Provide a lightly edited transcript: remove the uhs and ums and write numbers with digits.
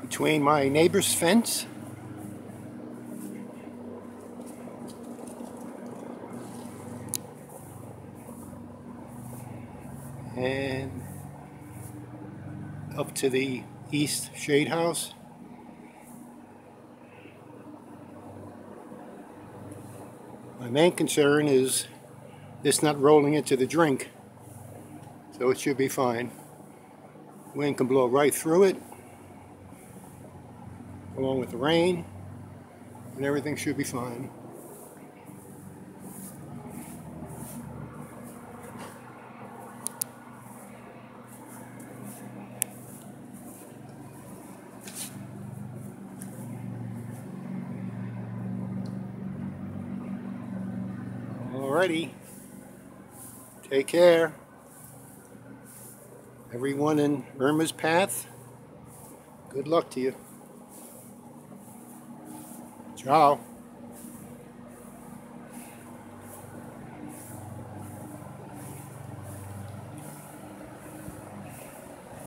between my neighbor's fence and up to the east shade house. My main concern is this not rolling into the drink, so it should be fine. Wind can blow right through it along with the rain, and everything should be fine. Alrighty, take care, everyone in Irma's path. Good luck to you. Ciao.